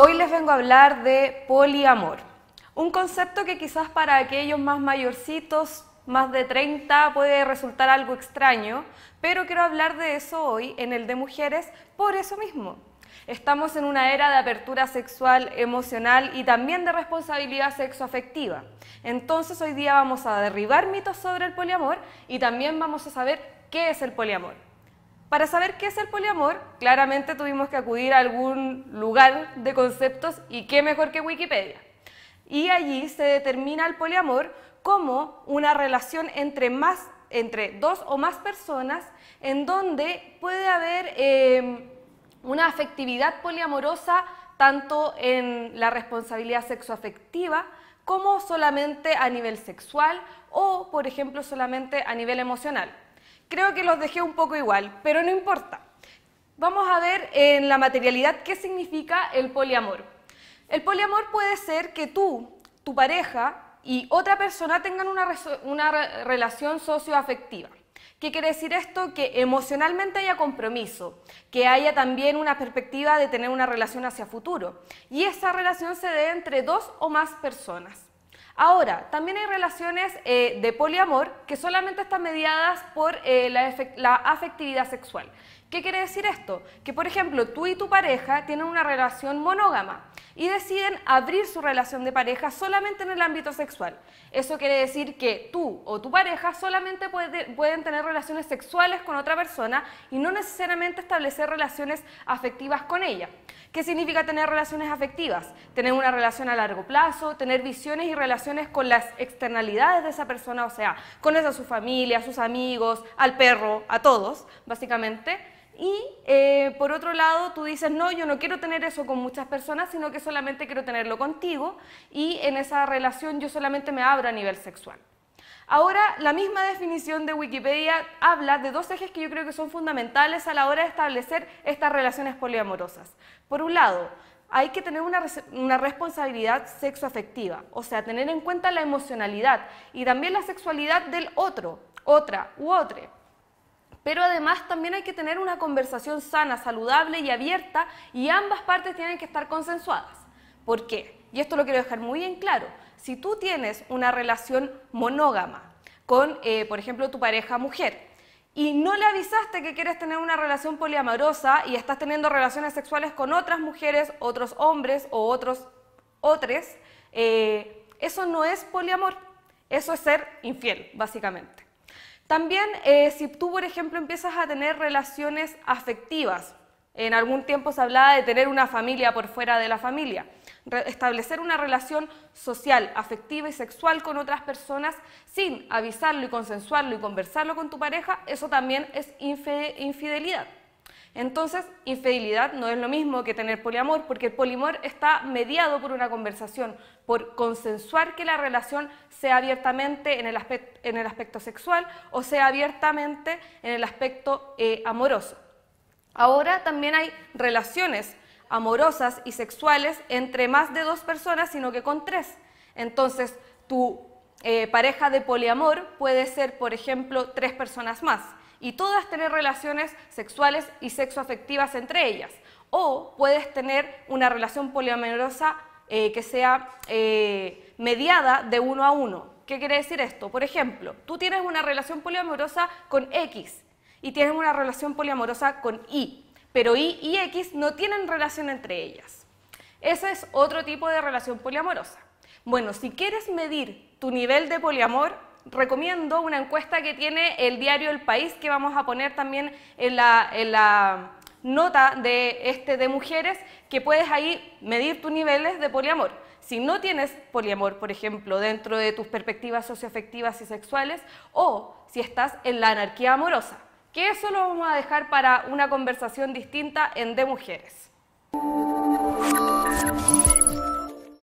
Hoy les vengo a hablar de poliamor, un concepto que quizás para aquellos más mayorcitos, más de 30, puede resultar algo extraño, pero quiero hablar de eso hoy en el de mujeres por eso mismo. Estamos en una era de apertura sexual, emocional y también de responsabilidad sexoafectiva. Entonces hoy día vamos a derribar mitos sobre el poliamor y también vamos a saber qué es el poliamor. Para saber qué es el poliamor, claramente tuvimos que acudir a algún lugar de conceptos y qué mejor que Wikipedia. Y allí se determina el poliamor como una relación entre dos o más personas en donde puede haber una afectividad poliamorosa tanto en la responsabilidad sexoafectiva como solamente a nivel sexual o, por ejemplo, solamente a nivel emocional. Creo que los dejé un poco igual, pero no importa. Vamos a ver en la materialidad qué significa el poliamor. El poliamor puede ser que tú, tu pareja y otra persona tengan una relación socioafectiva. ¿Qué quiere decir esto? Que emocionalmente haya compromiso, que haya también una perspectiva de tener una relación hacia futuro. Y esa relación se dé entre dos o más personas. Ahora, también hay relaciones de poliamor que solamente están mediadas por la afectividad sexual. ¿Qué quiere decir esto? Que, por ejemplo, tú y tu pareja tienen una relación monógama y deciden abrir su relación de pareja solamente en el ámbito sexual. Eso quiere decir que tú o tu pareja solamente pueden tener relaciones sexuales con otra persona y no necesariamente establecer relaciones afectivas con ella. ¿Qué significa tener relaciones afectivas? Tener una relación a largo plazo, tener visiones y relaciones con las externalidades de esa persona, o sea, con esa su familia, sus amigos, al perro, a todos, básicamente. Y por otro lado, tú dices, no, yo no quiero tener eso con muchas personas, sino que solamente quiero tenerlo contigo y en esa relación yo solamente me abro a nivel sexual. Ahora, la misma definición de Wikipedia habla de dos ejes que yo creo que son fundamentales a la hora de establecer estas relaciones poliamorosas. Por un lado, hay que tener una responsabilidad sexoafectiva, o sea, tener en cuenta la emocionalidad y también la sexualidad del otro, otra u otro. Pero además también hay que tener una conversación sana, saludable y abierta y ambas partes tienen que estar consensuadas. ¿Por qué? Y esto lo quiero dejar muy bien claro. Si tú tienes una relación monógama con, por ejemplo, tu pareja mujer y no le avisaste que quieres tener una relación poliamorosa y estás teniendo relaciones sexuales con otras mujeres, otros hombres o otros, eso no es poliamor, eso es ser infiel, básicamente. También si tú, por ejemplo, empiezas a tener relaciones afectivas, en algún tiempo se hablaba de tener una familia por fuera de la familia, establecer una relación social, afectiva y sexual con otras personas sin avisarlo y consensuarlo y conversarlo con tu pareja, eso también es infidelidad. Entonces, infidelidad no es lo mismo que tener poliamor, porque el poliamor está mediado por una conversación, por consensuar que la relación sea abiertamente en el aspecto sexual o sea abiertamente en el aspecto amoroso. Ahora también hay relaciones amorosas y sexuales entre más de dos personas, sino que con tres. Entonces, tu pareja de poliamor puede ser, por ejemplo, tres personas más y todas tener relaciones sexuales y sexoafectivas entre ellas. O puedes tener una relación poliamorosa que sea mediada de uno a uno. ¿Qué quiere decir esto? Por ejemplo, tú tienes una relación poliamorosa con X y tienes una relación poliamorosa con Y, pero Y y X no tienen relación entre ellas. Ese es otro tipo de relación poliamorosa. Bueno, si quieres medir tu nivel de poliamor, recomiendo una encuesta que tiene el diario El País, que vamos a poner también en la nota de este de mujeres, que puedes ahí medir tus niveles de poliamor. Si no tienes poliamor, por ejemplo, dentro de tus perspectivas socioafectivas y sexuales, o si estás en la anarquía amorosa, que eso lo vamos a dejar para una conversación distinta en DMujeres.